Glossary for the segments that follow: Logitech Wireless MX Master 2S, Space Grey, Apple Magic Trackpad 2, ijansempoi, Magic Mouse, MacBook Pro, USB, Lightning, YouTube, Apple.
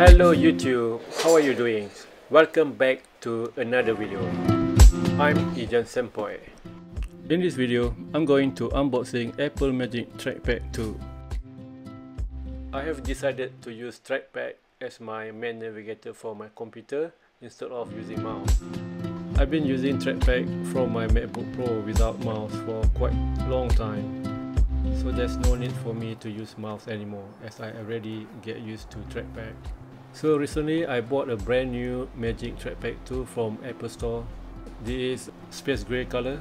Hello YouTube, how are you doing? Welcome back to another video. I'm ijansempoi. In this video, I'm going to unboxing Apple Magic Trackpad 2. I have decided to use trackpad as my main navigator for my computer instead of using mouse. I've been using trackpad from my MacBook Pro without mouse for quite long time. So there's no need for me to use mouse anymore as I already get used to trackpad. So recently I bought a brand new Magic Trackpad 2 from Apple Store. This is Space Grey color.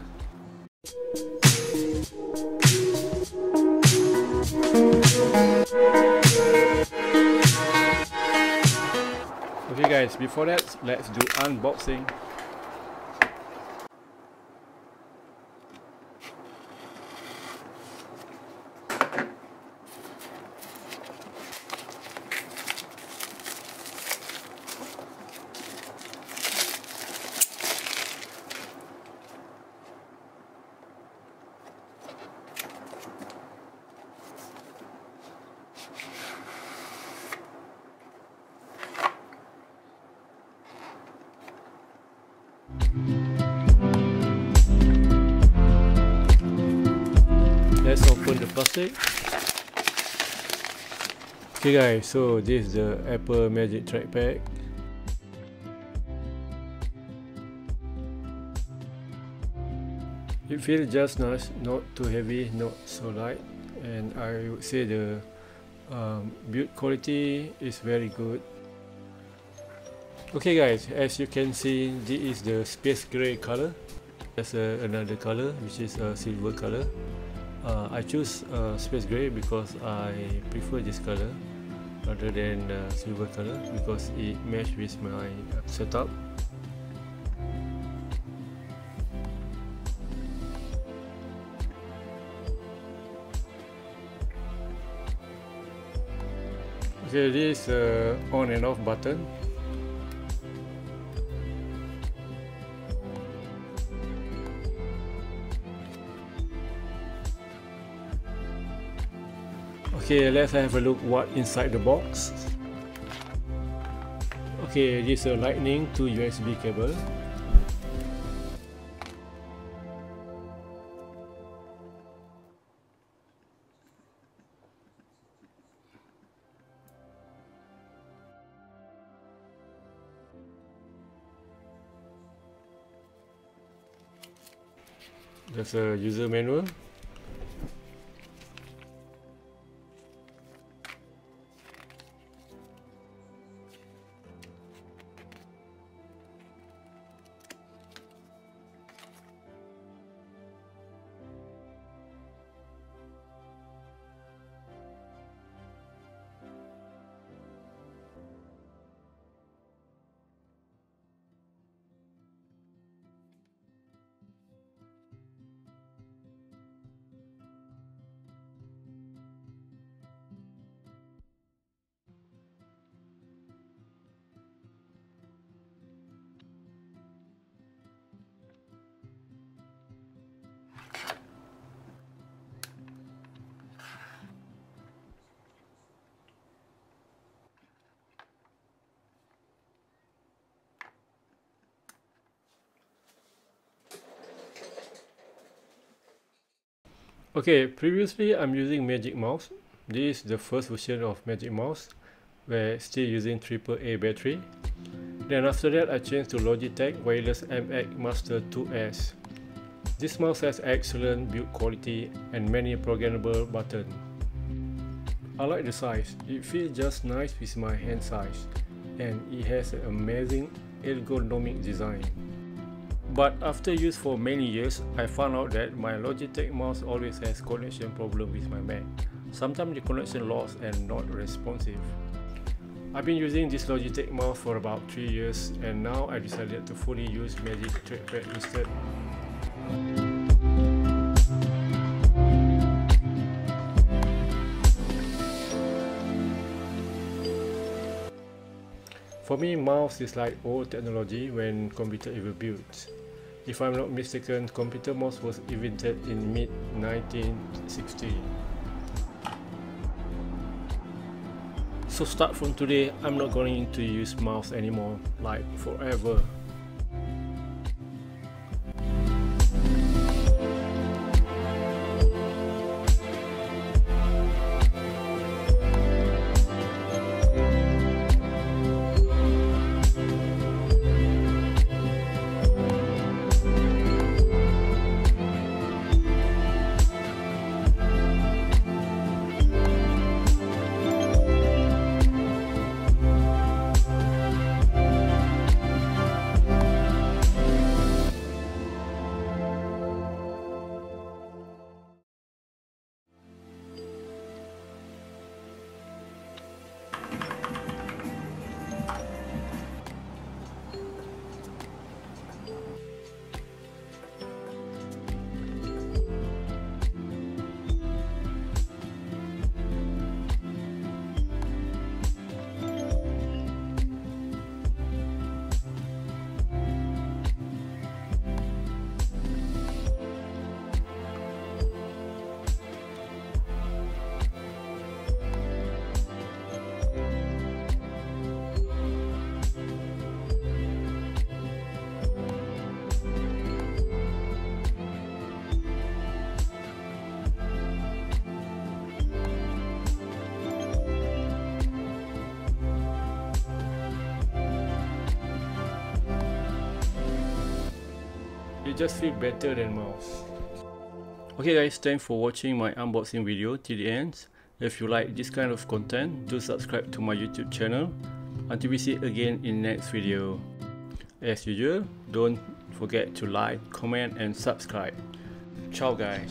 Okay guys, before that, let's do unboxing. Let's open the plastic. Okay guys, so this is the Apple Magic Trackpad. It feels just nice, not too heavy, not so light, and I would say the build quality is very good. Okay guys, as you can see, this is the Space Grey color. There's another color which is a silver color. I choose Space Grey because I prefer this color rather than the silver color because it matches with my setup. Okay, this is on and off button. Okay, let's have a look what inside the box. Okay, this is a Lightning to USB cable. There's a user manual. Okay, previously I'm using Magic Mouse. This is the first version of Magic Mouse where still using AAA battery. Then after that I changed to Logitech Wireless MX Master 2S. This mouse has excellent build quality and many programmable buttons. I like the size, it feels just nice with my hand size and it has an amazing ergonomic design. But after use for many years, I found out that my Logitech mouse always has connection problem with my Mac. Sometimes the connection lost and not responsive. I've been using this Logitech mouse for about 3 years and now I decided to fully use Magic Trackpad instead. For me, mouse is like old technology when computer ever built. If I'm not mistaken, computer mouse was invented in mid-1960s. So start from today, I'm not going to use mouse anymore, like forever. It just feels better than mouse. Okay guys, thanks for watching my unboxing video till the end. If you like this kind of content, do subscribe to my YouTube channel. Until we see again in next video. As usual, don't forget to like, comment and subscribe. Ciao guys.